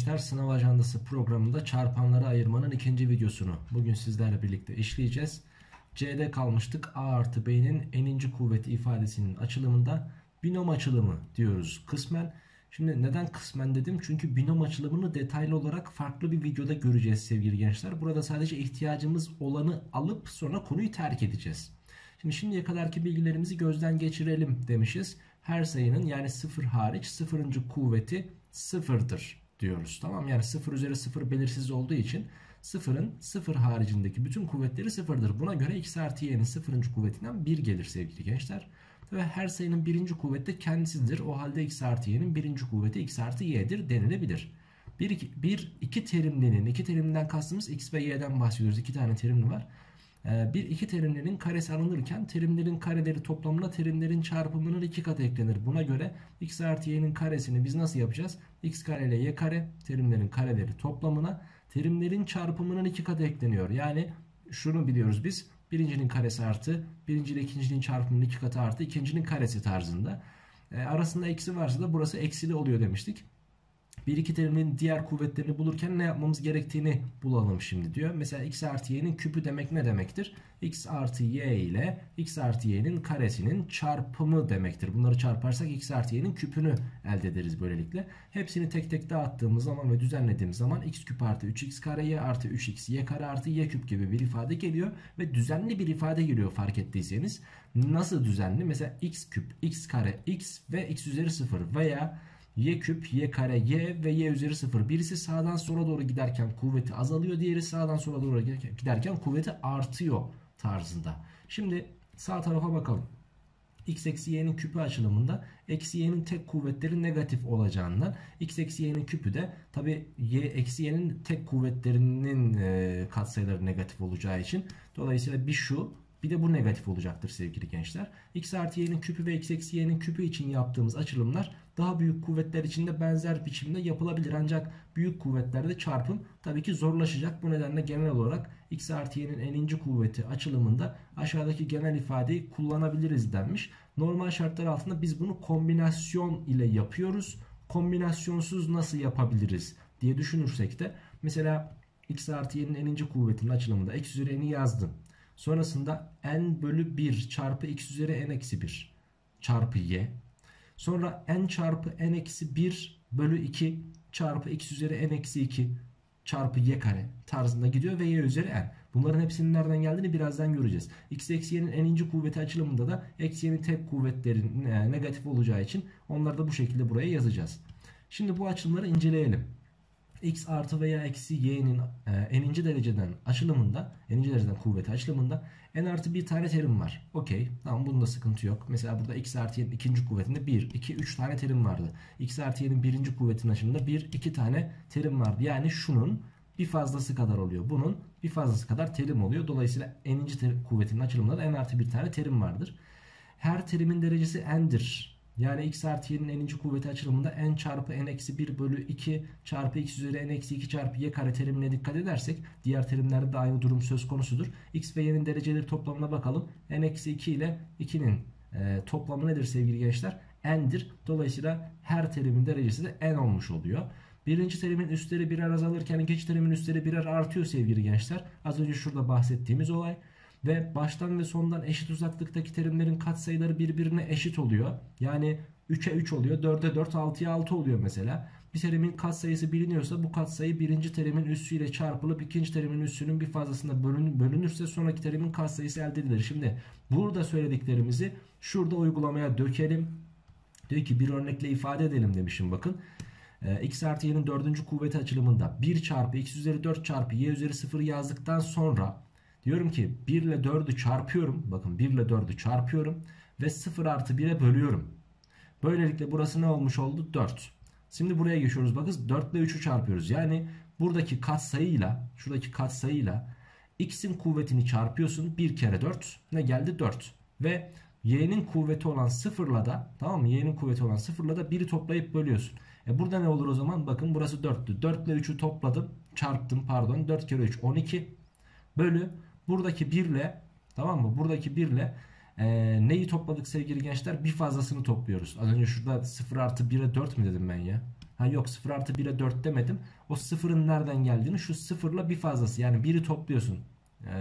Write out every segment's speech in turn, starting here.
gençler, sınav ajandası programında çarpanlara ayırmanın ikinci videosunu bugün sizlerle birlikte işleyeceğiz. C'de kalmıştık. A artı B'nin n'inci kuvveti ifadesinin açılımında binom açılımı diyoruz kısmen. Şimdi neden kısmen dedim? Çünkü binom açılımını detaylı olarak farklı bir videoda göreceğiz sevgili gençler. Burada sadece ihtiyacımız olanı alıp sonra konuyu terk edeceğiz. Şimdiye kadarki bilgilerimizi gözden geçirelim demişiz. Her sayının, yani 0 hariç, 0. kuvveti 0'dır diyoruz. Tamam, yani 0 üzeri 0 belirsiz olduğu için 0'ın 0 haricindeki bütün kuvvetleri 0'dır. Buna göre x artı y'nin 0. kuvvetinden 1 gelir sevgili gençler. Ve her sayının 1. kuvveti kendisidir. O halde x artı y'nin 1. kuvveti x artı y'dir denilebilir. İki terimden kastımız x ve y'den bahsediyoruz. İki tane terimli var. İki terimlerin karesi alınırken terimlerin kareleri toplamına terimlerin çarpımının 2 katı eklenir. Buna göre x artı y'nin karesini biz nasıl yapacağız? X kare ile y kare terimlerin kareleri toplamına terimlerin çarpımının 2 katı ekleniyor. Yani şunu biliyoruz biz. Birincinin karesi artı birinci ile ikincinin çarpımının 2 katı artı ikincinin karesi tarzında. Arasında eksi varsa da burası eksili oluyor demiştik. Bir iki terimin diğer kuvvetlerini bulurken ne yapmamız gerektiğini bulalım şimdi diyor. Mesela x artı y'nin küpü demek ne demektir? X artı y ile x artı y'nin karesinin çarpımı demektir. Bunları çarparsak x artı y'nin küpünü elde ederiz böylelikle. Hepsini tek tek dağıttığımız zaman ve düzenlediğimiz zaman x küp artı 3x kare y artı 3x y kare artı y küp gibi bir ifade geliyor. Ve düzenli bir ifade geliyor fark ettiyseniz. Nasıl düzenli? Mesela x küp, x kare, x ve x üzeri 0 veya y küp, y kare, y ve y üzeri 0. Birisi sağdan sola doğru giderken kuvveti azalıyor. Diğeri sağdan sola doğru giderken kuvveti artıyor tarzında. Şimdi sağ tarafa bakalım. X eksi y'nin küpü açılımında eksi y'nin tek kuvvetleri negatif olacağından, x eksi y'nin küpü de tabi y eksi y'nin tek kuvvetlerinin katsayıları negatif olacağı için, dolayısıyla bir şu bir de bu negatif olacaktır sevgili gençler. X artı y'nin küpü ve x eksi y'nin küpü için yaptığımız açılımlar daha büyük kuvvetler için de benzer biçimde yapılabilir. Ancak büyük kuvvetlerde çarpım tabii ki zorlaşacak. Bu nedenle genel olarak x artı y'nin n'inci kuvveti açılımında aşağıdaki genel ifadeyi kullanabiliriz denmiş. Normal şartlar altında biz bunu kombinasyon ile yapıyoruz. Kombinasyonsuz nasıl yapabiliriz diye düşünürsek de, mesela x artı y'nin n'inci kuvvetinin açılımında x üzeri n'i yazdım. Sonrasında n bölü 1 çarpı x üzeri n eksi 1 çarpı y. Sonra n çarpı n eksi 1 bölü 2 çarpı x üzeri n eksi 2 çarpı y kare tarzında gidiyor ve y üzeri n. Bunların hepsinin nereden geldiğini birazdan göreceğiz. X eksi y'nin n'inci kuvveti açılımında da eksi y'nin tek kuvvetlerin negatif olacağı için onları da bu şekilde buraya yazacağız. Şimdi bu açılımları inceleyelim. X artı veya eksi y'nin n'inci dereceden kuvveti açılımında n artı bir tane terim var. Okey, tamam, bunda sıkıntı yok. Mesela burada x artı y'nin ikinci kuvvetinde 1, 2, 3 tane terim vardı. X artı y'nin birinci kuvvetinin açılımında 1, 2 tane terim vardı. Yani şunun bir fazlası kadar oluyor. Bunun bir fazlası kadar terim oluyor. Dolayısıyla n'inci kuvvetinin açılımında da n artı bir tane terim vardır. Her terimin derecesi n'dir. Yani x artı y'nin n'inci kuvveti açılımında n çarpı n eksi 1 bölü 2 çarpı x üzeri n eksi 2 çarpı y kare terimine dikkat edersek, diğer terimlerde de aynı durum söz konusudur. X ve y'nin dereceleri toplamına bakalım. N eksi 2 ile 2'nin toplamı nedir sevgili gençler? N'dir. Dolayısıyla her terimin derecesi de n olmuş oluyor. Birinci terimin üstleri birer azalırken ikinci terimin üstleri birer artıyor sevgili gençler. Az önce şurada bahsettiğimiz olay. Ve baştan ve sondan eşit uzaklıktaki terimlerin katsayıları birbirine eşit oluyor. Yani 3'e 3 oluyor, 4'e 4, 6'ya 6 oluyor mesela. Bir terimin katsayısı biliniyorsa bu katsayı birinci terimin üssüyle çarpılıp ikinci terimin üssünün bir fazlasına bölünürse sonraki terimin katsayısı elde edilir. Şimdi burada söylediklerimizi şurada uygulamaya dökelim. Diyor ki bir örnekle ifade edelim demişim, bakın. X artı y'nin 4. kuvveti açılımında 1 çarpı x üzeri 4 çarpı y üzeri 0 yazdıktan sonra diyorum ki 1 ile 4'ü çarpıyorum. Bakın 1 ile 4'ü çarpıyorum. Ve 0 artı 1'e bölüyorum. Böylelikle burası ne olmuş oldu? 4. Şimdi buraya geçiyoruz. Bakın 4 ile 3'ü çarpıyoruz. Yani buradaki katsayıyla, şuradaki katsayıyla x'in kuvvetini çarpıyorsun. 1 kere 4. Ne geldi? 4. Ve y'nin kuvveti olan 0'la da, tamam mı? Y'nin kuvveti olan 0'la da 1'i toplayıp bölüyorsun. Burada ne olur o zaman? Bakın burası 4'tü. 4 ile 3'ü topladım. Çarptım pardon. 4 kere 3 12 bölü. Buradaki 1 ile, tamam mı? Buradaki 1 ile neyi topladık sevgili gençler? Bir fazlasını topluyoruz. Az önce şurada 0 artı 1'e 4 mi dedim ben ya? Ha yok, 0 artı 1'e 4 demedim. O 0'ın nereden geldiğini, şu 0'la bir fazlası, yani 1'i topluyorsun.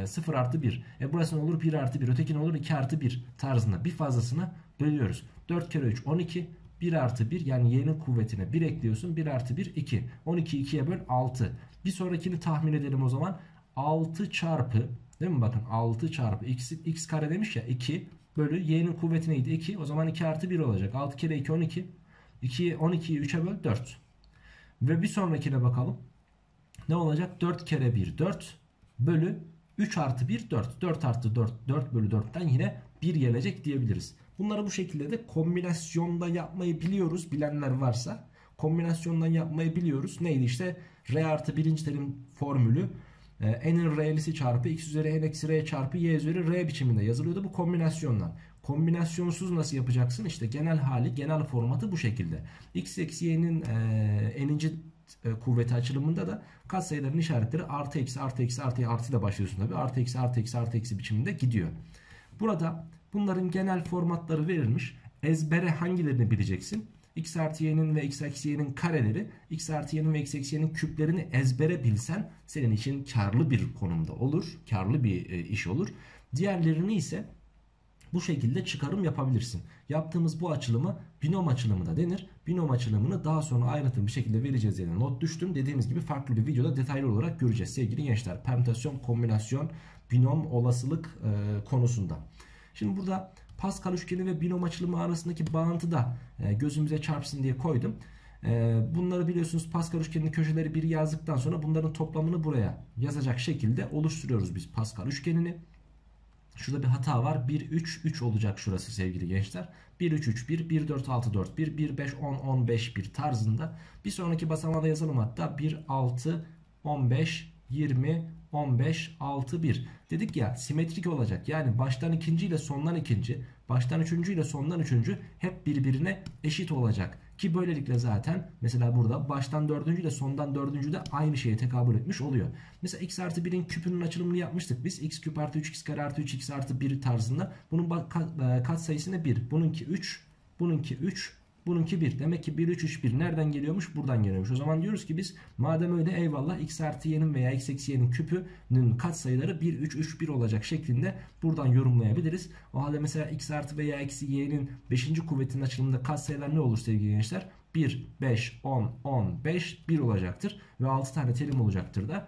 0 artı 1. Burası ne olur? 1 artı 1. Öteki ne olur? 2 artı 1 tarzında bir fazlasını bölüyoruz. 4 kere 3 12. 1 artı 1, yani y'nin kuvvetine 1 ekliyorsun. 1 artı 1 2. 12'yi 2'ye böl 6. Bir sonrakini tahmin edelim o zaman. 6 çarpı, değil mi? Bakın 6 çarpı x kare demiş ya, 2 bölü y'nin kuvveti neydi? 2. O zaman 2 artı 1 olacak. 6 kere 2 12. 12'yi 3'e böl 4. Ve bir sonrakine bakalım. Ne olacak? 4 kere 1 4 bölü 3 artı 1 4. 4 artı 4 4 bölü 4'ten yine 1 gelecek diyebiliriz. Bunları bu şekilde de kombinasyonda yapmayı biliyoruz. Bilenler varsa kombinasyondan yapmayı biliyoruz. Neydi işte? R artı birinci terim formülü. N'in R'lisi çarpı x üzeri n eksi R çarpı y üzeri R biçiminde yazılıyordu bu kombinasyondan. Kombinasyonsuz nasıl yapacaksın? İşte genel hali, genel formatı bu şekilde. X eksi y'nin n'inci kuvveti açılımında da katsayıların işaretleri artı eksi artı eksi artı artı ile başlıyorsun tabi. Artı eksi artı eksi artı eksi biçiminde gidiyor. Burada bunların genel formatları verilmiş. Ezbere hangilerini bileceksin? X artı y'nin ve x eksi y'nin kareleri, x artı y'nin ve x eksi y'nin küplerini ezbere bilsen senin için karlı bir konumda olur. Karlı bir iş olur. Diğerlerini ise bu şekilde çıkarım yapabilirsin. Yaptığımız bu açılımı binom açılımı da denir. Binom açılımını daha sonra ayrıntılı bir şekilde vereceğiz. Yani not düştüm. Dediğimiz gibi farklı bir videoda detaylı olarak göreceğiz sevgili gençler. Permütasyon, kombinasyon, binom, olasılık konusunda. Şimdi burada Pascal üçgeni ve binom açılımı arasındaki bağıntı da gözümüze çarpsın diye koydum. Bunları biliyorsunuz, Pascal üçgeninin köşeleri 1 yazdıktan sonra bunların toplamını buraya yazacak şekilde oluşturuyoruz biz Pascal üçgenini. Şurada bir hata var. 1 3 3 olacak şurası sevgili gençler. 1 3 3 1 1 4 6 4 1 1 5 10 15 1 tarzında. Bir sonraki basamada yazalım hatta. 1 6 15 20 15 6 1 dedik ya, simetrik olacak. Yani baştan ikinci ile sondan ikinci, baştan üçüncü ile sondan üçüncü hep birbirine eşit olacak ki böylelikle zaten mesela burada baştan dördüncü ile sondan dördüncü de aynı şeye tekabül etmiş oluyor. Mesela x artı 1'in küpünün açılımını yapmıştık biz. X küp artı 3 x kare artı 3 x artı 1 tarzında. Bunun katsayısı ne? 1. Bununki 3, bununki 3, bununki 1. Demek ki 1 3 3 1 nereden geliyormuş? Buradan geliyormuş. O zaman diyoruz ki biz, madem öyle eyvallah, x artı y'nin veya x eksi y'nin küpünün katsayıları 1 3 3 1 olacak şeklinde buradan yorumlayabiliriz. O halde mesela x artı veya eksi y'nin 5. kuvvetinin açılımında katsayılar ne olur sevgili gençler? 1 5 10 15 1 olacaktır ve 6 tane terim olacaktır da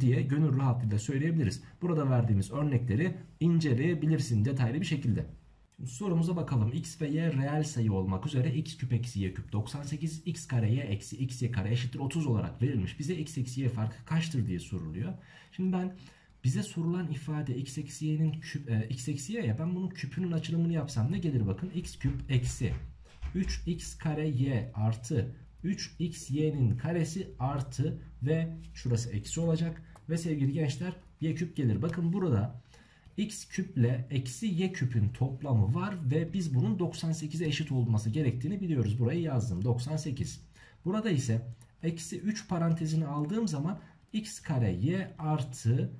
diye gönül rahatlığıyla söyleyebiliriz. Burada verdiğimiz örnekleri inceleyebilirsin detaylı bir şekilde. Şimdi sorumuza bakalım. X ve y reel sayı olmak üzere x küp eksi y küp 98, x kare y eksi x y kare eşittir 30 olarak verilmiş. Bize x eksi y farkı kaçtır diye soruluyor. Şimdi ben bize sorulan ifade x eksi y'nin x eksi y'ye ben bunun küpünün açılımını yapsam ne gelir? Bakın, x küp eksi 3x kare y artı 3x y'nin karesi artı ve şurası eksi olacak ve sevgili gençler y küp gelir. Bakın burada x küple eksi y küpün toplamı var ve biz bunun 98'e eşit olması gerektiğini biliyoruz. Burayı yazdım, 98. Burada ise eksi 3 parantezini aldığım zaman x kare y artı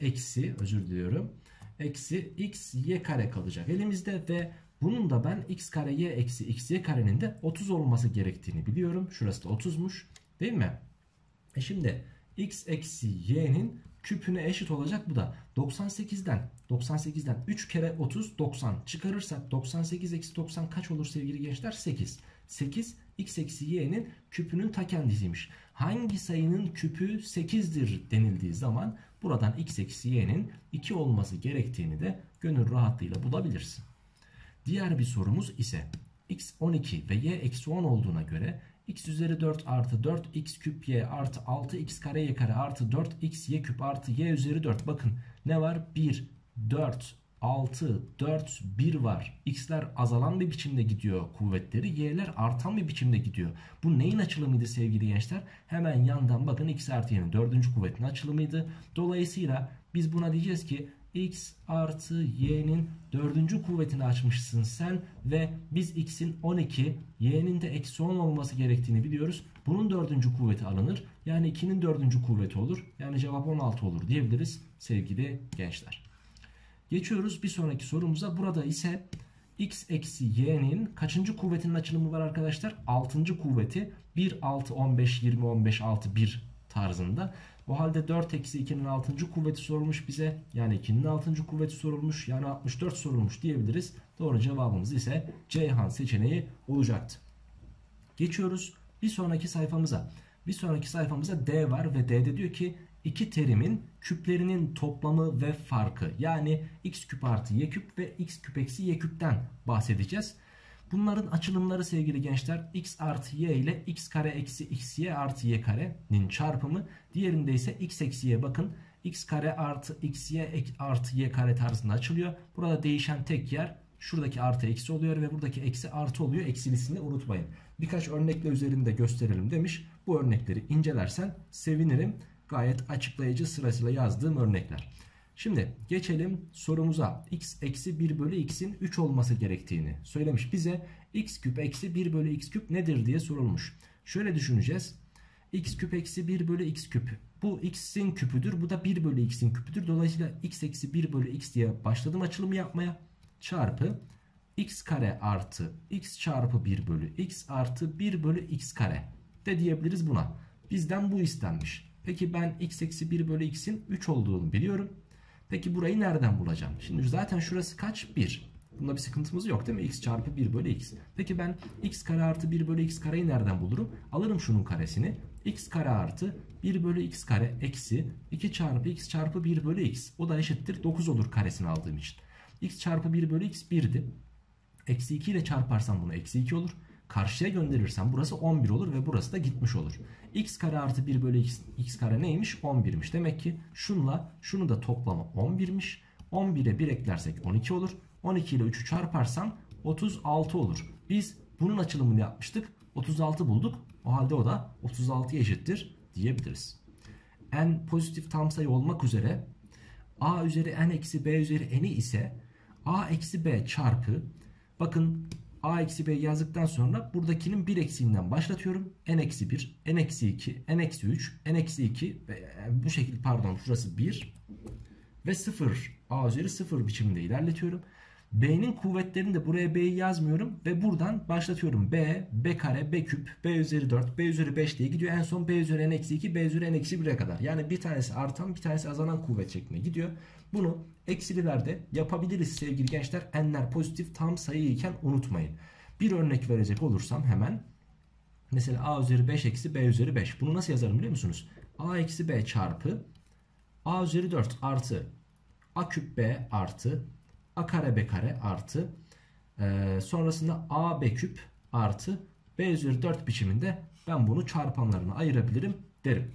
eksi, özür diliyorum, eksi x y kare kalacak elimizde ve bunun da ben x kare y eksi x y karenin de 30 olması gerektiğini biliyorum. Şurası da 30'muş değil mi? Şimdi x eksi y'nin küpüne eşit olacak bu da. 98'den 3 kere 30 90 çıkarırsak 98 eksi 90 kaç olur sevgili gençler? 8. 8 x eksi y'nin küpünün ta kendisiymiş. Hangi sayının küpü 8'dir denildiği zaman buradan x eksi y'nin 2 olması gerektiğini de gönül rahatlığıyla bulabilirsin. Diğer bir sorumuz ise x 12 ve y eksi 10 olduğuna göre x üzeri 4 artı 4 x küp y artı 6 x kare y kare artı 4 x y küp artı y üzeri 4. Bakın ne var? 1 4 6 4 1 var. X'ler azalan bir biçimde gidiyor kuvvetleri, y'ler artan bir biçimde gidiyor. Bu neyin açılımıydı sevgili gençler? Hemen yandan bakın, x artı y'nin 4. kuvvetinin açılımıydı. Dolayısıyla biz buna diyeceğiz ki x artı y'nin 4. kuvvetini açmışsın sen ve biz x'in 12, y'nin de eksi 10 olması gerektiğini biliyoruz. Bunun 4. kuvveti alınır. Yani 2'nin 4. kuvveti olur. Yani cevap 16 olur diyebiliriz sevgili gençler. Geçiyoruz bir sonraki sorumuza. Burada ise x eksi y'nin kaçıncı kuvvetinin açılımı var arkadaşlar? 6. kuvveti. 1, 6, 15, 20, 15, 6, 1 tarzında. O halde 4 eksi 2'nin 6. kuvveti sorulmuş bize. Yani 2'nin 6. kuvveti sorulmuş. Yani 64 sorulmuş diyebiliriz. Doğru cevabımız ise Ceyhan seçeneği olacaktı. Geçiyoruz bir sonraki sayfamıza. Bir sonraki sayfamıza D var ve D'de diyor ki iki terimin küplerinin toplamı ve farkı. Yani x küp artı y küp ve x küp eksi y küpten bahsedeceğiz. Bunların açılımları sevgili gençler x artı y ile x kare eksi xy artı y karenin çarpımı. Diğerinde ise x eksi y, bakın x kare artı xy artı y kare tarzında açılıyor. Burada değişen tek yer şuradaki artı eksi oluyor ve buradaki eksi artı oluyor. Eksilisini unutmayın. Birkaç örnekle üzerinde gösterelim demiş. Bu örnekleri incelersen sevinirim. Gayet açıklayıcı sırasıyla yazdığım örnekler. Şimdi geçelim sorumuza. X eksi 1 bölü x'in 3 olması gerektiğini söylemiş bize. X küp eksi 1 bölü x küp nedir diye sorulmuş. Şöyle düşüneceğiz. X küp eksi 1 bölü x küp. Bu x'in küpüdür. Bu da 1 bölü x'in küpüdür. Dolayısıyla x eksi 1 bölü x diye başladım açılımı yapmaya. Çarpı x kare artı x çarpı 1 bölü x artı 1 bölü x kare de diyebiliriz buna. Bizden bu istenmiş. Peki ben x eksi 1 bölü x'in 3 olduğunu biliyorum. Peki burayı nereden bulacağım? Şimdi zaten şurası kaç? 1. Bunda bir sıkıntımız yok değil mi? X çarpı 1 bölü x. Peki ben x kare artı 1 bölü x kareyi nereden bulurum? Alırım şunun karesini. X kare artı 1 bölü x kare eksi 2 çarpı x çarpı 1 bölü x. O da eşittir 9 olur karesini aldığım için. X çarpı 1 bölü x 1'di. Eksi 2 ile çarparsam bunu eksi 2 olur. Karşıya gönderirsem burası 11 olur ve burası da gitmiş olur. X kare artı 1 bölü x, x kare neymiş? 11'miş. Demek ki şunla şunu da toplama 11'miş. 11'e 1 eklersek 12 olur. 12 ile 3'ü çarparsam 36 olur. Biz bunun açılımını yapmıştık. 36 bulduk. O halde o da 36'ya eşittir diyebiliriz. N pozitif tam sayı olmak üzere a üzeri n eksi b üzeri n'i ise a eksi b çarpı, bakın a eksi b yazdıktan sonra buradakinin bir eksiğinden başlatıyorum. N eksi 1, n eksi 2, n eksi 3, n eksi 2 bu şekilde, pardon şurası 1 ve 0, a üzeri 0 biçiminde ilerletiyorum. B'nin kuvvetlerini de buraya b'yi yazmıyorum ve buradan başlatıyorum. B, b kare, b küp, b üzeri 4, b üzeri 5 diye gidiyor. En son b üzeri n eksi 2, b üzeri n eksi 1'e kadar. Yani bir tanesi artan bir tanesi azalan kuvvet şeklinde gidiyor. Bunu eksililerde yapabiliriz sevgili gençler. N'ler pozitif tam sayı iken unutmayın. Bir örnek verecek olursam hemen. Mesela a üzeri 5 eksi b üzeri 5. Bunu nasıl yazarım biliyor musunuz? A eksi b çarpı a üzeri 4 artı a küp b artı a kare b kare artı sonrasında a b küp artı b üzeri 4 biçiminde ben bunu çarpanlarına ayırabilirim derim.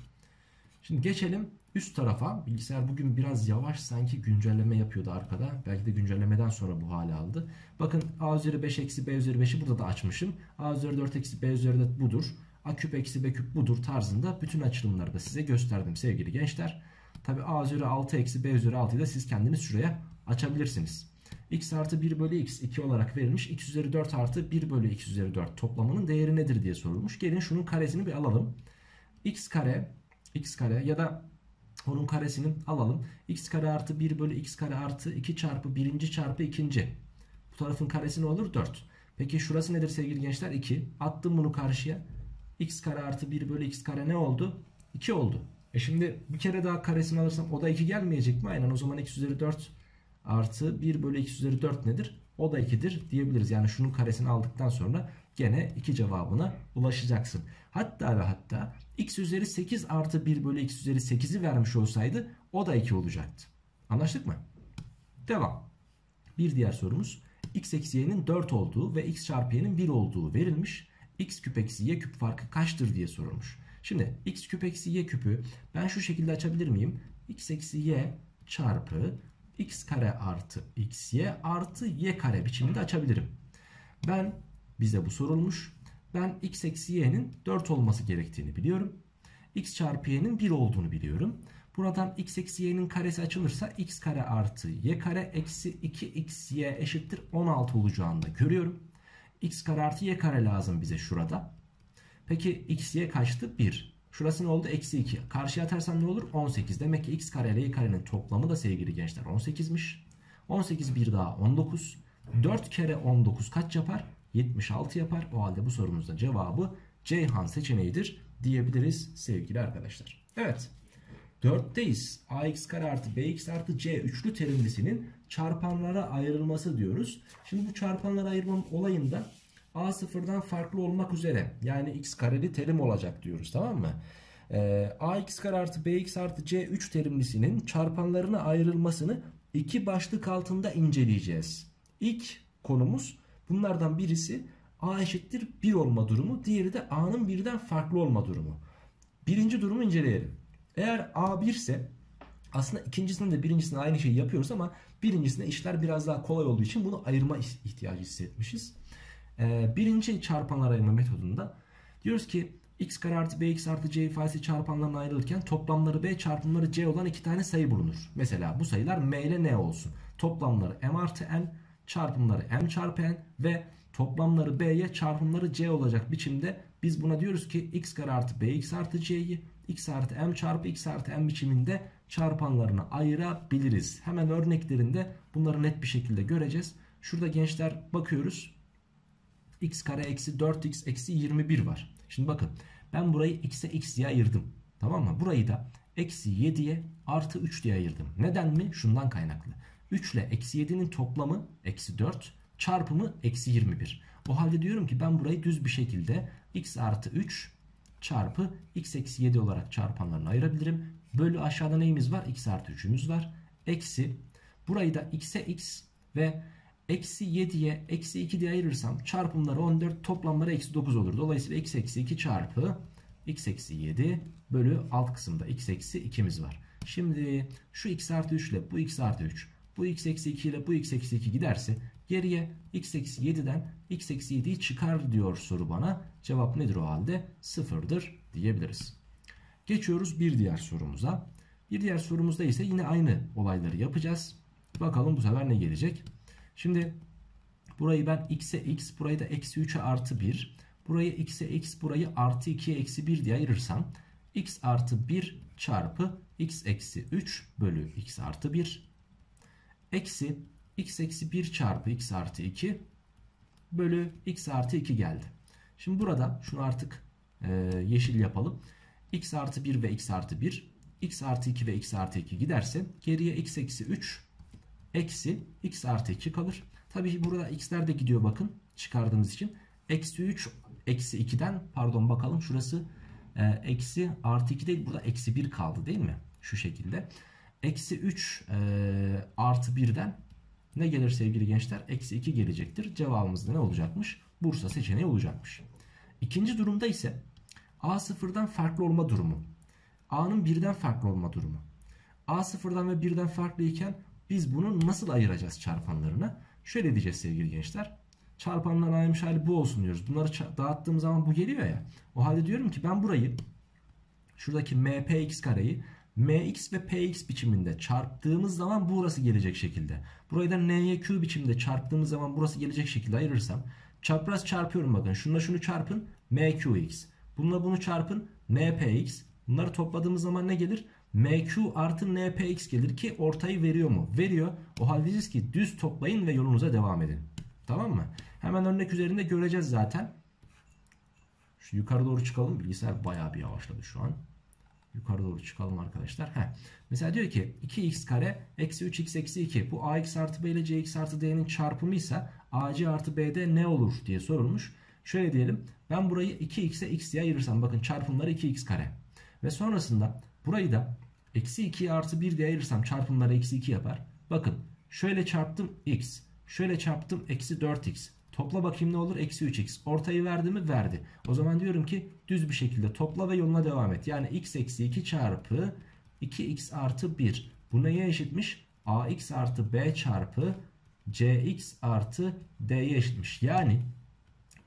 Şimdi geçelim üst tarafa. Bilgisayar bugün biraz yavaş, sanki güncelleme yapıyordu arkada. Belki de güncellemeden sonra bu hale aldı. Bakın a üzeri 5 eksi b üzeri 5'i burada da açmışım. A üzeri 4 eksi b üzeri 4 budur. A küp eksi b küp budur tarzında bütün açılımları da size gösterdim sevgili gençler. Tabi a üzeri 6 eksi b üzeri 6'yı da siz kendiniz şuraya açabilirsiniz. X artı 1 bölü x 2 olarak verilmiş. X üzeri 4 artı 1 bölü x üzeri 4 toplamının değeri nedir diye sorulmuş. Gelin şunun karesini bir alalım. X kare ya da onun karesini alalım. X kare artı 1 bölü x kare artı 2 çarpı 1. çarpı 2. Bu tarafın karesi ne olur? 4. Peki şurası nedir sevgili gençler? 2. Attım bunu karşıya. X kare artı 1 bölü x kare ne oldu? 2 oldu. Şimdi bir kere daha karesini alırsam o da 2 gelmeyecek mi? Aynen, o zaman x üzeri 4 artı 1 bölü x üzeri 4 nedir? O da 2'dir diyebiliriz. Yani şunun karesini aldıktan sonra gene 2 cevabına ulaşacaksın. Hatta ve hatta x üzeri 8 artı 1 bölü x üzeri 8'i vermiş olsaydı o da 2 olacaktı. Anlaştık mı? Devam. Bir diğer sorumuz x eksi y'nin 4 olduğu ve x çarpı y'nin 1 olduğu verilmiş. X küp eksi y küp farkı kaçtır diye sorulmuş. Şimdi x küp eksi y küpü ben şu şekilde açabilir miyim? X eksi y çarpı x kare artı xy artı y kare biçiminde açabilirim. Ben, bize bu sorulmuş. Ben x eksi y'nin 4 olması gerektiğini biliyorum. X çarpı y'nin 1 olduğunu biliyorum. Buradan x eksi y'nin karesi açılırsa x kare artı y kare eksi 2xy eşittir 16 olacağını da görüyorum. X kare artı y kare lazım bize şurada. Peki xy kaçtı? 1. Şurası ne oldu? Eksi 2. Karşıya atarsam ne olur? 18. Demek ki x kare ile y karenin toplamı da sevgili gençler 18'miş. 18 bir daha 19. 4 kere 19 kaç yapar? 76 yapar. O halde bu sorumuzda cevabı Ceyhan seçeneğidir diyebiliriz sevgili arkadaşlar. Evet. 4'teyiz. Ax kare artı bx artı c üçlü terimlisinin çarpanlara ayrılması diyoruz. Şimdi bu çarpanlara ayırmanın olayında a sıfırdan farklı olmak üzere yani x kareli terim olacak diyoruz, tamam mı? Ax kare artı bx artı c 3 terimlisinin çarpanlarına ayrılmasını iki başlık altında inceleyeceğiz. İlk konumuz bunlardan birisi a eşittir 1 olma durumu, diğeri de a'nın birden farklı olma durumu. Birinci durumu inceleyelim. Eğer a 1 ise aslında ikincisinde de birincisinde aynı şeyi yapıyoruz ama birincisinde işler biraz daha kolay olduğu için bunu ayırma ihtiyacı hissetmişiz. Birinci çarpanlara ayırma metodunda diyoruz ki x kare artı bx artı c ifadesi çarpanlarına ayrılırken toplamları b çarpımları c olan iki tane sayı bulunur. Mesela bu sayılar m ile n olsun. Toplamları m artı n, çarpımları m çarpı n ve toplamları b'ye çarpımları c olacak biçimde biz buna diyoruz ki x kare artı bx artı c'yi x artı m çarpı x artı m biçiminde çarpanlarına ayırabiliriz. Hemen örneklerinde bunları net bir şekilde göreceğiz. Şurada gençler bakıyoruz. X kare eksi 4x eksi 21 var. Şimdi bakın ben burayı x'e x diye ayırdım. Tamam mı? Burayı da eksi 7'ye artı 3 diye ayırdım. Neden mi? Şundan kaynaklı. 3 ile eksi 7'nin toplamı eksi 4 çarpımı eksi 21. O halde diyorum ki ben burayı düz bir şekilde x artı 3 çarpı x eksi 7 olarak çarpanlarına ayırabilirim. Bölü aşağıda neyimiz var? X artı 3'ümüz var. Eksi. Burayı da x'e x ve eksi 7'ye eksi 2 diye ayırırsam çarpımları 14 toplamları eksi 9 olur. Dolayısıyla x eksi 2 çarpı x eksi 7 bölü alt kısımda x eksi 2'miz var. Şimdi şu x artı 3 ile bu x artı 3, bu x eksi 2 ile bu x eksi 2 giderse geriye x eksi 7'den x eksi 7'yi çıkar diyor soru bana. Cevap nedir o halde? 0'dır diyebiliriz. Geçiyoruz bir diğer sorumuza. Bir diğer sorumuzda ise yine aynı olayları yapacağız. Bakalım bu sefer ne gelecek? Şimdi burayı ben x'e x, burayı da eksi 3'e artı 1, burayı x'e x, burayı artı 2'ye eksi 1 diye ayırırsam x artı 1 çarpı x eksi 3 bölü x artı 1 eksi x eksi 1 çarpı x artı 2 bölü x artı 2 geldi. Şimdi burada şunu artık yeşil yapalım. X artı 1 ve x artı 1, x artı 2 ve x artı 2 giderse geriye x eksi 3 eksi x artı 2 kalır. Tabii ki burada x'ler de gidiyor bakın çıkardığımız için. Eksi 3 eksi 2'den pardon bakalım şurası eksi artı 2 değil, burada eksi 1 kaldı değil mi? Şu şekilde. Eksi 3 artı 1'den ne gelir sevgili gençler? Eksi 2 gelecektir. Cevabımız da ne olacakmış? Bursa seçeneği olacakmış. İkinci durumda ise a sıfırdan farklı olma durumu, a'nın birden farklı olma durumu. A sıfırdan ve birden farklı iken biz bunu nasıl ayıracağız çarpanlarına? Şöyle diyeceğiz sevgili gençler. Çarpanlarına ayırmış hali bu olsun diyoruz. Bunları dağıttığım zaman bu geliyor ya. O halde diyorum ki ben burayı, şuradaki mpx kareyi mx ve px biçiminde çarptığımız zaman burası gelecek şekilde. Burayı da nyq biçiminde çarptığımız zaman burası gelecek şekilde ayırırsam. Çapraz çarpıyorum bakın. Şununla şunu çarpın mqx. Bununla bunu çarpın npx. Bunları topladığımız zaman ne gelir? MQ artı NPX gelir ki ortayı veriyor mu? Veriyor. O halde diyeceğiz ki düz toplayın ve yolunuza devam edin. Tamam mı? Hemen örnek üzerinde göreceğiz zaten. Şu yukarı doğru çıkalım. Bilgisayar bayağı bir yavaşladı şu an. Yukarı doğru çıkalım arkadaşlar. Heh. Mesela diyor ki 2x kare eksi 3x eksi 2. Bu ax artı b ile cx artı d'nin çarpımıysa ac artı b'de ne olur diye sorulmuş. Şöyle diyelim. Ben burayı 2x'e x diye ayırırsam bakın çarpımları 2x kare. Ve sonrasında burayı da eksi 2'ye artı 1 diye ayırırsam çarpımları eksi 2 yapar. Bakın şöyle çarptım x. Şöyle çarptım eksi 4x. Topla bakayım ne olur? Eksi 3x. Ortayı verdi mi? Verdi. O zaman diyorum ki düz bir şekilde topla ve yoluna devam et. Yani x eksi 2 çarpı 2x artı 1. Bu neye eşitmiş? ax artı b çarpı cx artı d'ye eşitmiş. Yani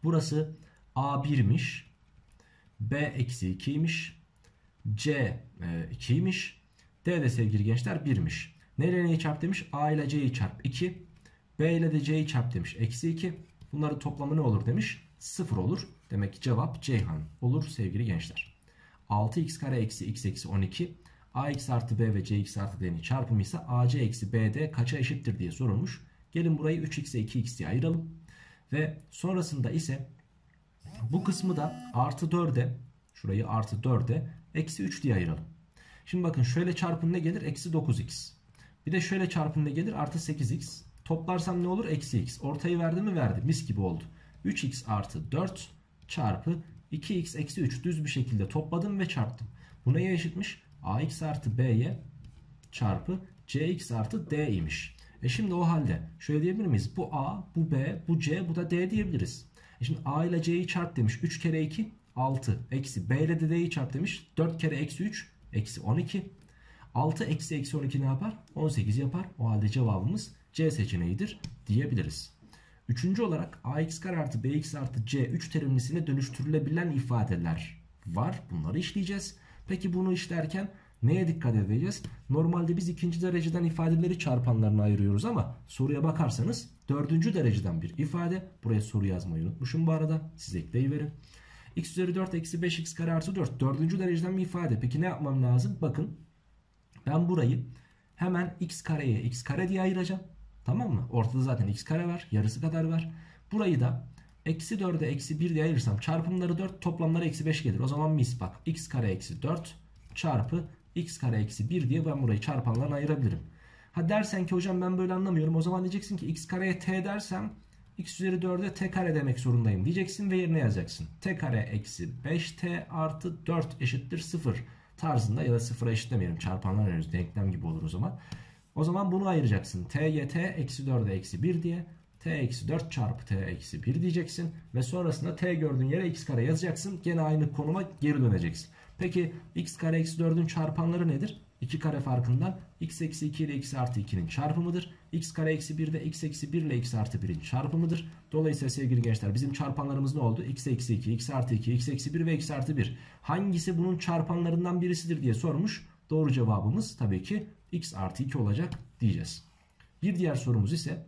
burası a1'miş. B eksi 2'ymiş. C 2'ymiş. D de sevgili gençler 1'miş. Neyle neyi çarp demiş? A ile C'yi çarp 2. B ile de C'yi çarp demiş. Eksi 2. Bunların toplamı ne olur demiş? 0 olur. Demek ki cevap Ceyhan olur sevgili gençler. 6x kare eksi x eksi 12. Ax artı b ve cx artı d'nin çarpımı ise ac eksi b'de kaça eşittir diye sorulmuş. Gelin burayı 3x'e 2x'ye ayıralım. Ve sonrasında ise bu kısmı da artı 4'e, şurayı artı 4'e eksi 3 diye ayıralım. Şimdi bakın şöyle çarpın ne gelir? Eksi 9x. Bir de şöyle çarpın ne gelir? Artı 8x. Toplarsam ne olur? Eksi x. Ortayı verdi mi? Verdi. Mis gibi oldu. 3x artı 4 çarpı 2x eksi 3. Düz bir şekilde topladım ve çarptım. Bu neye eşitmiş? ax artı b'ye çarpı cx artı d imiş. E şimdi o halde şöyle diyebilir miyiz? Bu a, bu b, bu c, bu da d diyebiliriz. E şimdi a ile c'yi çarp demiş. 3 kere 2 6. Eksi b ile de d'yi çarp demiş. 4 kere eksi 3 eksi 12. 6 eksi eksi 12 ne yapar? 18 yapar. O halde cevabımız C seçeneğidir diyebiliriz. Üçüncü olarak ax kare artı bx artı c 3 terimlisine dönüştürülebilen ifadeler var. Bunları işleyeceğiz. Peki bunu işlerken neye dikkat edeceğiz? Normalde biz ikinci dereceden ifadeleri çarpanlarına ayırıyoruz ama soruya bakarsanız dördüncü dereceden bir ifade. Buraya soru yazmayı unutmuşum bu arada. Size ekleyiverin. X üzeri 4 eksi 5x kare artı 4. Dördüncü dereceden bir ifade. Peki ne yapmam lazım? Bakın ben burayı hemen x kareye x kare diye ayıracağım. Tamam mı? Ortada zaten x kare var. Yarısı kadar var. Burayı da eksi 4'e eksi 1 diye ayırırsam çarpımları 4, toplamları eksi 5 gelir. O zaman mis bak. X kare eksi 4 çarpı x kare eksi 1 diye ben burayı çarpanlarına ayırabilirim. Ha dersen ki hocam ben böyle anlamıyorum. O zaman diyeceksin ki x kareye t dersem x üzeri 4'e t kare demek zorundayım diyeceksin ve yerine yazacaksın. T kare eksi 5t artı 4 eşittir 0 tarzında ya da 0'a eşitlemeyelim. Çarpanlar ayırıyoruz. Denklem gibi olur o zaman. O zaman bunu ayıracaksın. TYT eksi 4'e eksi 1 diye. T eksi 4 çarpı t eksi 1 diyeceksin. Ve sonrasında t gördüğün yere x kare yazacaksın. Gene aynı konuma geri döneceksin. Peki x kare eksi 4'ün çarpanları nedir? 2 kare farkından x eksi 2 ile x artı 2'nin çarpımıdır. X kare eksi 1 de x eksi 1 ile x artı 1'in çarpımıdır. Dolayısıyla sevgili gençler bizim çarpanlarımız ne oldu? X eksi 2, x artı 2, x eksi 1 ve x artı 1. Hangisi bunun çarpanlarından birisidir diye sormuş. Doğru cevabımız tabii ki x artı 2 olacak diyeceğiz. Bir diğer sorumuz ise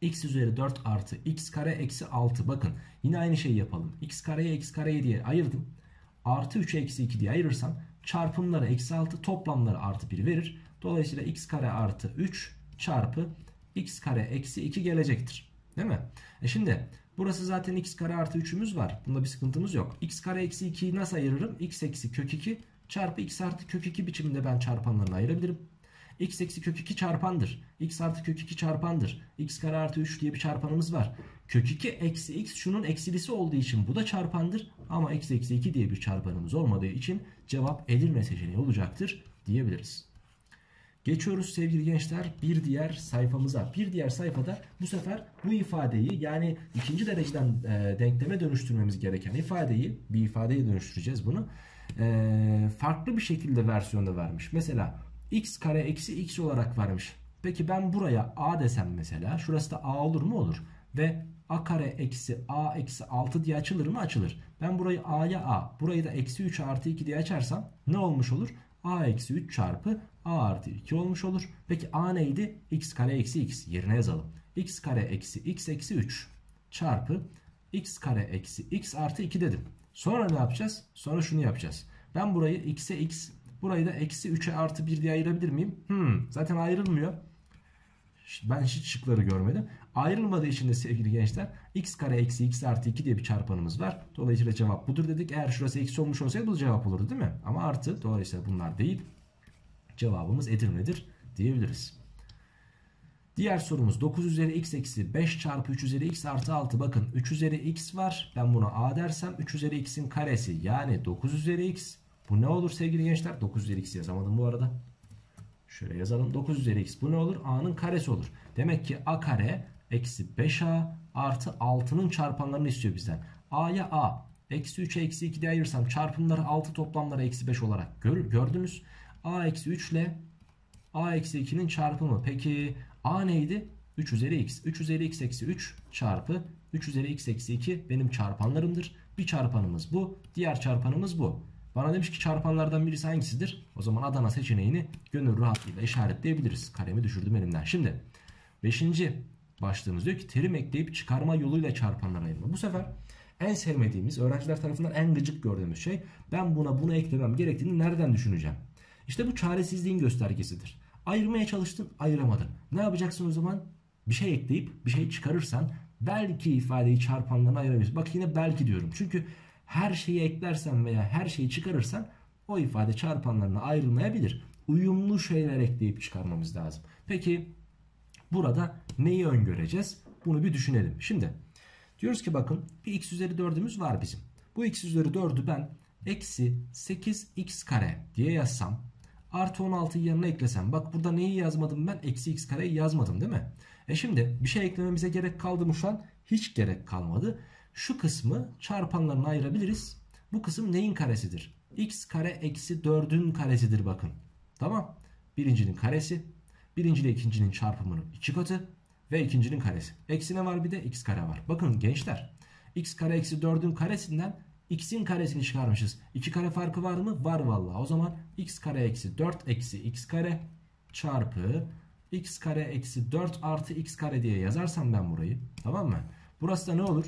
x üzeri 4 artı x kare eksi 6. Bakın yine aynı şeyi yapalım. X kareye x kareye diye ayırdım. Artı 3'e eksi 2 diye ayırırsam çarpımları eksi 6, toplamları artı 1 verir. Dolayısıyla x kare artı 3 çarpı x kare eksi 2 gelecektir. Değil mi? E şimdi burası zaten x kare artı 3'ümüz var. Bunda bir sıkıntımız yok. X kare eksi 2'yi nasıl ayırırım? X eksi kök 2 çarpı x artı kök 2 biçiminde ben çarpanlarını ayırabilirim. X eksi kök 2 çarpandır. X artı kök 2 çarpandır. X kare artı 3 diye bir çarpanımız var. Kök 2 eksi x şunun eksilisi olduğu için bu da çarpandır. Ama x eksi 2 diye bir çarpanımız olmadığı için cevap Edirne seçeneği olacaktır diyebiliriz. Geçiyoruz sevgili gençler bir diğer sayfamıza. Bir diğer sayfada bu sefer bu ifadeyi yani ikinci dereceden denkleme dönüştürmemiz gereken ifadeyi bir ifadeye dönüştüreceğiz bunu. Farklı bir şekilde versiyonda vermiş. Mesela x kare eksi x olarak vermiş. Peki ben buraya a desem mesela şurası da a olur mu? Olur. Ve a kare eksi a eksi 6 diye açılır mı? Açılır. Ben burayı a'ya a, burayı da eksi 3 artı 2 diye açarsam ne olmuş olur? A eksi 3 çarpı a artı 2 olmuş olur. Peki a neydi? X kare eksi x. Yerine yazalım. X kare eksi x eksi 3 çarpı x kare eksi x artı 2 dedim. Sonra ne yapacağız? Sonra şunu yapacağız. Ben burayı x'e x, burayı da eksi 3'e artı 1 diye ayırabilir miyim? Zaten ayrılmıyor. Ben hiç şıkları görmedim. Ayrılmadığı için de sevgili gençler x kare eksi x artı 2 diye bir çarpanımız var. Dolayısıyla cevap budur dedik. Eğer şurası eksi olmuş olsaydı bu cevap olurdu değil mi? Ama artı. Dolayısıyla bunlar değil. Cevabımız Edirne'dir diyebiliriz. Diğer sorumuz 9 üzeri x eksi 5 çarpı 3 üzeri x artı 6. Bakın 3 üzeri x var. Ben buna a dersem 3 üzeri x'in karesi yani 9 üzeri x. Bu ne olur sevgili gençler? 9 üzeri x yazamadım bu arada. Şöyle yazalım. 9 üzeri x bu ne olur? A'nın karesi olur. Demek ki a kare eksi 5a artı 6'nın çarpanlarını istiyor bizden. A'ya a, eksi 3'e eksi 2 diye ayırırsam çarpımları 6 toplamları eksi 5 olarak gördünüz. A eksi 3 ile a eksi 2'nin çarpımı. Peki a neydi? 3 üzeri x. 3 üzeri x eksi 3 çarpı 3 üzeri x eksi 2 benim çarpanlarımdır. Bir çarpanımız bu. Diğer çarpanımız bu. Bana demiş ki çarpanlardan birisi hangisidir? O zaman Adana seçeneğini gönül rahatlığıyla işaretleyebiliriz. Kalemi düşürdüm elimden. Şimdi 5. başlığımız diyor ki terim ekleyip çıkarma yoluyla çarpanlara ayırma. Bu sefer en sevmediğimiz, öğrenciler tarafından en gıcık gördüğümüz şey ben buna bunu eklemem gerektiğini nereden düşüneceğim? İşte bu çaresizliğin göstergesidir. Ayırmaya çalıştın, ayıramadın. Ne yapacaksın o zaman? bir şey ekleyip bir şey çıkarırsan belki ifadeyi çarpanlarına ayırabilirsin. Bak yine belki diyorum. Çünkü her şeyi eklersen veya her şeyi çıkarırsan o ifade çarpanlarına ayrılmayabilir. Uyumlu şeyler ekleyip çıkarmamız lazım. Peki burada neyi öngöreceğiz? Bunu bir düşünelim. Şimdi diyoruz ki bakın bir x üzeri 4'ümüz var bizim. Bu x üzeri 4'ü ben eksi 8x kare diye yazsam, artı 16'yı yanına eklesem. Bak burada neyi yazmadım ben? Eksi x kareyi yazmadım değil mi? Şimdi bir şey eklememize gerek kaldı mı şu an? Hiç gerek kalmadı. Şu kısmı çarpanlarına ayırabiliriz. Bu kısım neyin karesidir? X kare eksi 4'ün karesidir bakın. Tamam. Birincinin karesi. Birinci ile ikincinin çarpımının 2 katı. Ve ikincinin karesi. Eksi ne var? Bir de x kare var. Bakın gençler. X kare eksi 4'ün karesinden x'in karesini çıkarmışız. 2 kare farkı var mı? Var vallahi. O zaman x kare eksi 4 eksi x kare çarpı x kare eksi 4 artı x kare diye yazarsam ben burayı. Tamam mı? Burası da ne olur?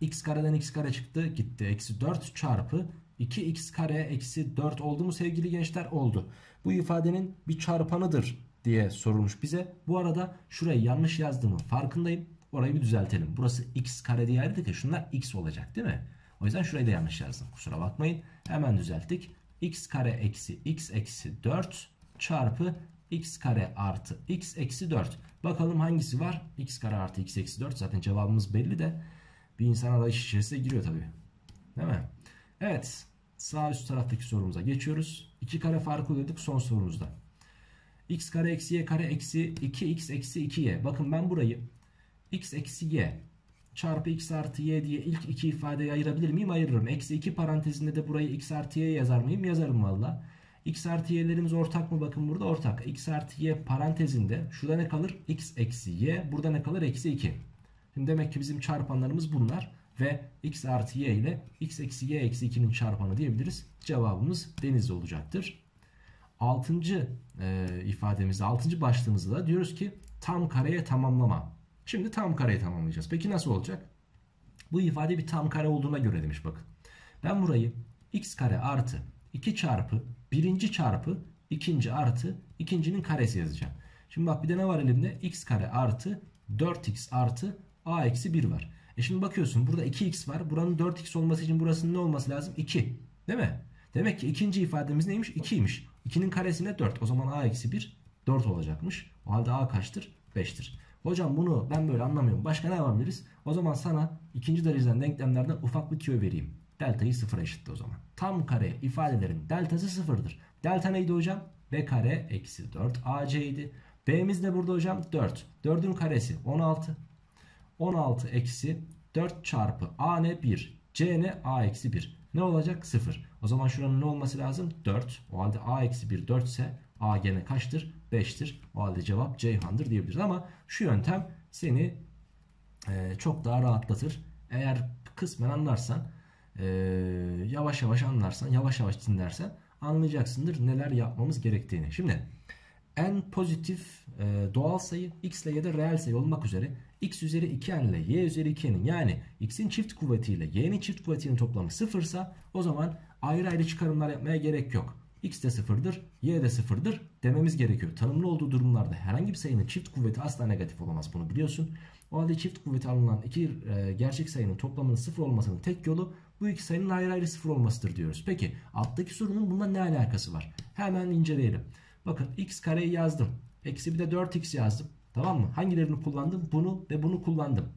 X kareden x kare çıktı gitti. Eksi 4 çarpı 2x kare eksi 4 oldu mu sevgili gençler? Oldu. Bu ifadenin bir çarpanıdır diye sorulmuş bize. Bu arada şurayı yanlış yazdığımın farkındayım. Orayı bir düzeltelim. Burası x kare diye ayırdık ya, şunlar x olacak değil mi? O yüzden şurayı da yanlış yazdım. Kusura bakmayın. Hemen düzelttik. X kare eksi x eksi 4 çarpı x kare artı x eksi 4. Bakalım hangisi var? X kare artı x eksi 4. Zaten cevabımız belli de bir insan arayış içerisine giriyor tabii. Değil mi? Evet. Sağ üst taraftaki sorumuza geçiyoruz. 2 kare farkı ödedik son sorumuzda. X kare eksi y kare eksi 2x eksi 2y. Bakın ben burayı x eksi y çarpı x artı y diye ilk iki ifadeyi ayırabilir miyim? Ayırırım. Eksi 2 parantezinde de burayı x artı y yazar mıyım? Yazarım valla. X artı y'lerimiz ortak mı? Bakın burada ortak. X artı y parantezinde şurada ne kalır? X eksi y. Burada ne kalır? Eksi 2. Şimdi demek ki bizim çarpanlarımız bunlar. Ve x artı y ile x eksi y eksi 2'nin çarpanı diyebiliriz. Cevabımız Denizli olacaktır. 6. ifademizde, 6. başlığımızda da diyoruz ki tam kareye tamamlama. Şimdi tam kareyi tamamlayacağız. Peki nasıl olacak? Bu ifade bir tam kare olduğuna göre demiş bakın. Ben burayı x kare artı 2 çarpı birinci çarpı ikinci artı ikincinin karesi yazacağım. Şimdi bak bir de ne var elimde? X kare artı 4x artı a eksi 1 var. Şimdi bakıyorsun burada 2x var. Buranın 4x olması için burasının ne olması lazım? 2 değil mi? Demek ki ikinci ifademiz neymiş? 2'ymiş. 2'nin karesine 4. O zaman a eksi 1 4 olacakmış. O halde a kaçtır? 5'tir. Hocam bunu ben böyle anlamıyorum. Başka ne yapabiliriz? O zaman sana ikinci dereceden denklemlerden ufak bir tüyo vereyim. Delta'yı sıfıra eşitle o zaman. Tam kare ifadelerin deltası sıfırdır. Delta neydi hocam? B kare eksi 4ac idi. B'miz de burada hocam 4. 4'ün karesi 16. 16 eksi 4 çarpı a ne? 1. C ne? A eksi 1. Ne olacak? 0. O zaman şuranın ne olması lazım? 4. O halde a eksi 1 4 ise a gene kaçtır? 5'tir. O halde cevap Ceyhan'dır diyebiliriz. Ama şu yöntem seni çok daha rahatlatır. Eğer kısmen anlarsan, yavaş yavaş anlarsan, yavaş yavaş dinlersen anlayacaksındır neler yapmamız gerektiğini. Şimdi en pozitif doğal sayı x ile ya da reel sayı olmak üzere x üzeri 2n ile y üzeri 2n'in yani x'in çift kuvvetiyle y'nin çift kuvvetinin toplamı sıfırsa o zaman ayrı ayrı çıkarımlar yapmaya gerek yok. X de sıfırdır, y de sıfırdır dememiz gerekiyor. Tanımlı olduğu durumlarda herhangi bir sayının çift kuvveti asla negatif olamaz, bunu biliyorsun. O halde çift kuvveti alınan iki gerçek sayının toplamının sıfır olmasının tek yolu bu iki sayının ayrı ayrı sıfır olmasıdır diyoruz. Peki alttaki sorunun bununla ne alakası var? Hemen inceleyelim. Bakın x kareyi yazdım. Eksi bir de 4x yazdım. Tamam mı? Hangilerini kullandım? Bunu ve bunu kullandım.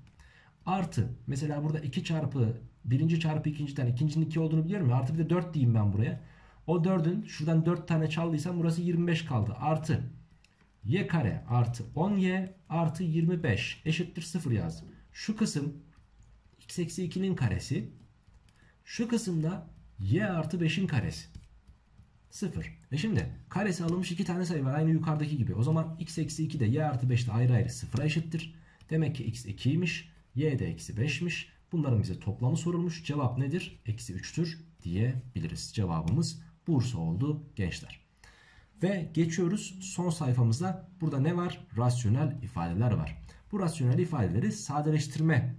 Artı mesela burada 2 çarpı birinci çarpı ikinciden ikincinin 2 olduğunu biliyorum ya. Artı bir de 4 diyeyim ben buraya. O 4'ün şuradan 4 tane çaldıysam burası 25 kaldı. Artı y kare artı 10y artı 25 eşittir 0 yazdım. Şu kısım x eksi 2'nin karesi. Şu kısımda y artı 5'in karesi. 0. Şimdi karesi alınmış iki tane sayı var. Aynı yukarıdaki gibi. O zaman x eksi 2 de y artı 5 de ayrı ayrı 0'a eşittir. Demek ki x 2'ymiş. Y de eksi 5'miş. Bunların bize toplamı sorulmuş. Cevap nedir? Eksi 3'tür diyebiliriz. Cevabımız Bursa oldu gençler. Ve geçiyoruz son sayfamıza. Burada ne var? Rasyonel ifadeler var. Bu rasyonel ifadeleri sadeleştirme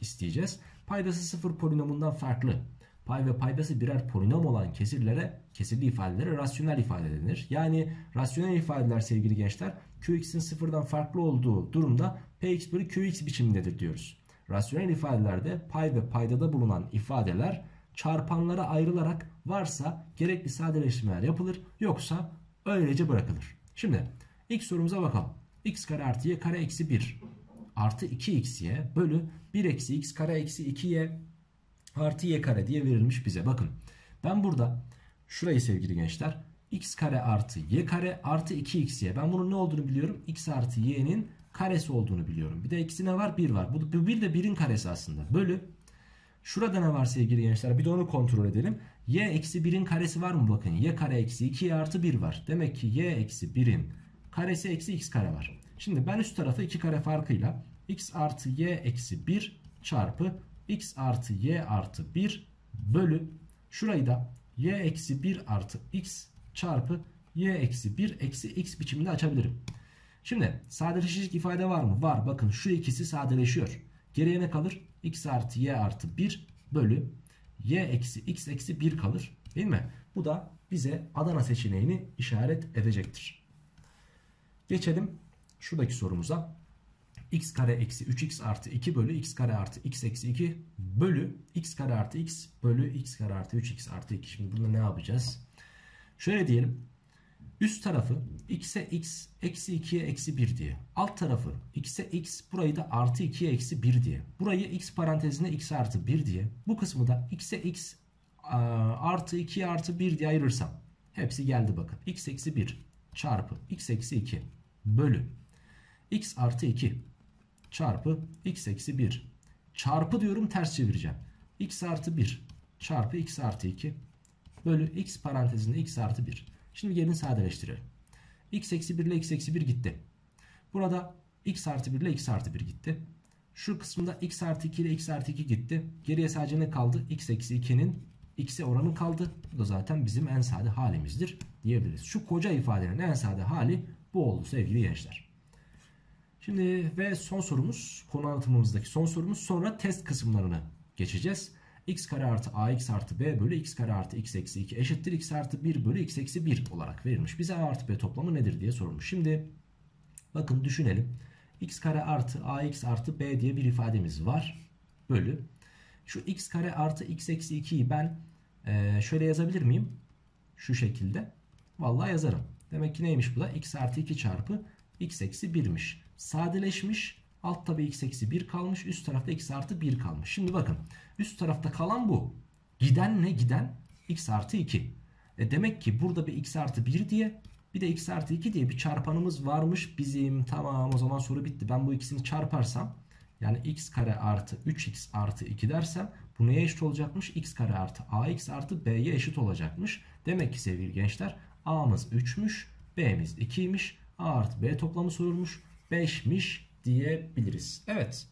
isteyeceğiz. Paydası 0 polinomundan farklı. pay ve paydası birer polinom olan kesirli ifadelere rasyonel ifade denir. Yani rasyonel ifadeler sevgili gençler Qx'in sıfırdan farklı olduğu durumda Px bölü Qx biçimindedir diyoruz. Rasyonel ifadelerde pay ve paydada bulunan ifadeler çarpanlara ayrılarak varsa gerekli sadeleştirmeler yapılır, yoksa öylece bırakılır. Şimdi ilk sorumuza bakalım. X kare artı y kare eksi 1 artı 2xy bölü 1 eksi x kare eksi 2y artı y kare diye verilmiş bize. Bakın ben burada şurayı sevgili gençler x kare artı y kare artı 2xy, ben bunun ne olduğunu biliyorum, x artı y'nin karesi olduğunu biliyorum. Bir de eksi ne var, 1 var, bu 1 de 1'in karesi aslında, bölü şurada ne var sevgili gençler, bir de onu kontrol edelim. Y eksi 1'in karesi var mı? Bakın y kare eksi 2y artı 1 var, demek ki y eksi 1'in karesi eksi x kare var. Şimdi ben üst tarafı 2 kare farkıyla x artı y eksi 1 çarpı x artı y artı 1 bölü şurayı da y eksi 1 artı x çarpı y eksi 1 eksi x biçiminde açabilirim. Şimdi sadeleşecek ifade var mı? Var. Bakın şu ikisi sadeleşiyor. Geriye ne kalır? X artı y artı 1 bölü y eksi x eksi 1 kalır, değil mi? Bu da bize Adana seçeneğini işaret edecektir. Geçelim şuradaki sorumuza. X kare eksi 3x artı 2 bölü x kare artı x eksi 2 bölü x kare artı x bölü x kare artı 3x artı 2. Şimdi bunu ne yapacağız? Şöyle diyelim. Üst tarafı x'e x eksi 2'ye eksi 1 diye, alt tarafı x'e x, burayı da artı 2'ye eksi 1 diye, burayı x parantezine x artı 1 diye, bu kısmı da x'e x artı 2'ye artı 1 diye ayırırsam hepsi geldi. Bakın x eksi 1 çarpı x eksi 2 bölü x artı 2 çarpı x eksi 1 çarpı, diyorum ters çevireceğim, x artı 1 çarpı x artı 2 bölü x parantezinde x artı 1. Şimdi gelin sadeleştirelim. X eksi 1 ile x eksi 1 gitti. Burada x artı 1 ile x artı 1 gitti. Şu kısımda x artı 2 ile x artı 2 gitti. Geriye sadece ne kaldı? X eksi 2'nin x'e oranı kaldı. Bu da zaten bizim en sade halimizdir diyebiliriz. Şu koca ifadenin en sade hali bu oldu sevgili gençler. Şimdi ve son sorumuz, konu anlatımımızdaki son sorumuz. Sonra test kısımlarına geçeceğiz. X kare artı ax artı b bölü x kare artı x eksi 2 eşittir x artı 1 bölü x eksi 1 olarak verilmiş. Bize a artı b toplamı nedir diye sorulmuş. Şimdi bakın düşünelim. X kare artı ax artı b diye bir ifademiz var. Bölü. Şu x kare artı x eksi 2'yi ben şöyle yazabilir miyim? Şu şekilde. Vallahi yazarım. Demek ki neymiş bu da? X artı 2 çarpı x eksi 1'miş. Sadeleşmiş. Alt tabi x eksi 1 kalmış. Üst tarafta x artı 1 kalmış. Şimdi bakın. Üst tarafta kalan bu. Giden ne? Giden x artı 2. Demek ki burada bir x artı 1 diye bir de x artı 2 diye bir çarpanımız varmış bizim. Tamam, o zaman soru bitti. Ben bu ikisini çarparsam, yani x kare artı 3x artı 2 dersem bu neye eşit olacakmış? X kare artı ax artı b'ye eşit olacakmış. Demek ki sevgili gençler a'mız 3'müş, b'miz 2'ymiş. A artı b toplamı sorulmuş. 5'miş diyebiliriz. Evet.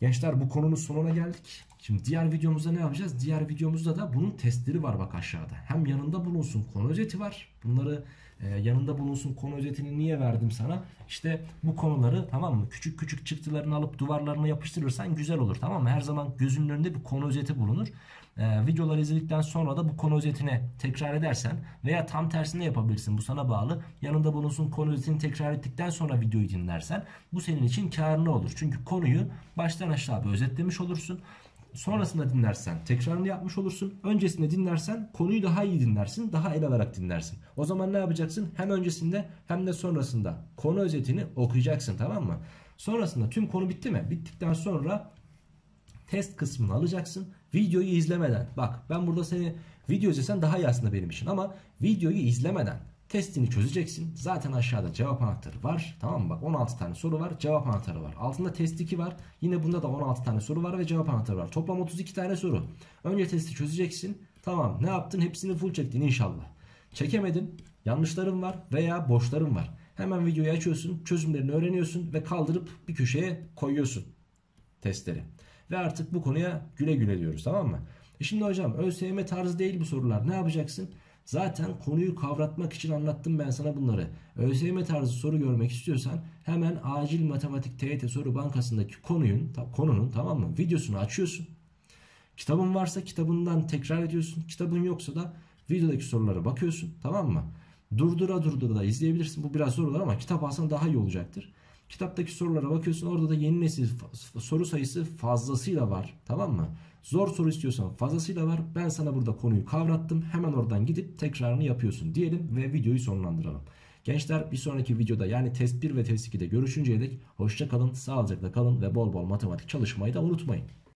Gençler bu konunun sonuna geldik. Şimdi diğer videomuzda ne yapacağız? Diğer videomuzda da bunun testleri var, bak aşağıda. Hem yanında bulunsun konu özeti var. Bunları yanında bulunsun konu özetini niye verdim sana? İşte bu konuları, tamam mı? Küçük küçük çıktılarını alıp duvarlarına yapıştırırsan güzel olur, tamam mı? Her zaman gözünün önünde bir konu özeti bulunur. Videoları izledikten sonra da bu konu özetine tekrar edersen veya tam tersini yapabilirsin, bu sana bağlı. Yanında bulunsun konu özetini tekrar ettikten sonra videoyu dinlersen bu senin için karlı olur. Çünkü konuyu baştan aşağı bir özetlemiş olursun. Sonrasında dinlersen tekrarını yapmış olursun. Öncesinde dinlersen konuyu daha iyi dinlersin. Daha ele alarak dinlersin. O zaman ne yapacaksın? Hem öncesinde hem de sonrasında konu özetini okuyacaksın, tamam mı? Sonrasında tüm konu bitti mi? Bittikten sonra test kısmını alacaksın. Videoyu izlemeden, bak ben burada seni video izlesen daha iyi aslında benim için, ama videoyu izlemeden testini çözeceksin. Zaten aşağıda cevap anahtarı var. Tamam mı? Bak 16 tane soru var. Cevap anahtarı var. Altında test 2 var. Yine bunda da 16 tane soru var ve cevap anahtarı var. Toplam 32 tane soru. Önce testi çözeceksin. Tamam. Ne yaptın? Hepsini full çektin inşallah. Çekemedin. Yanlışların var veya boşların var. Hemen videoyu açıyorsun. Çözümlerini öğreniyorsun ve kaldırıp bir köşeye koyuyorsun testleri. Ve artık bu konuya güle güle diyoruz, tamam mı? Şimdi hocam ÖSYM tarzı değil bu sorular. Ne yapacaksın? Zaten konuyu kavratmak için anlattım ben sana bunları. ÖSYM tarzı soru görmek istiyorsan hemen Acil Matematik TYT Soru Bankası'ndaki konunun, tamam mı, videosunu açıyorsun. Kitabın varsa kitabından tekrar ediyorsun. Kitabın yoksa da videodaki sorulara bakıyorsun. Tamam mı? Durdura da izleyebilirsin. Bu biraz zor olur ama kitap alsan daha iyi olacaktır. Kitaptaki sorulara bakıyorsun. Orada da yeni nesil soru sayısı fazlasıyla var. Tamam mı? Zor soru istiyorsan fazlasıyla var. Ben sana burada konuyu kavrattım. Hemen oradan gidip tekrarını yapıyorsun diyelim ve videoyu sonlandıralım. Gençler, bir sonraki videoda yani test 1 ve test 2'de görüşünceye dek hoşça kalın, sağlıcakla kalın ve bol bol matematik çalışmayı da unutmayın.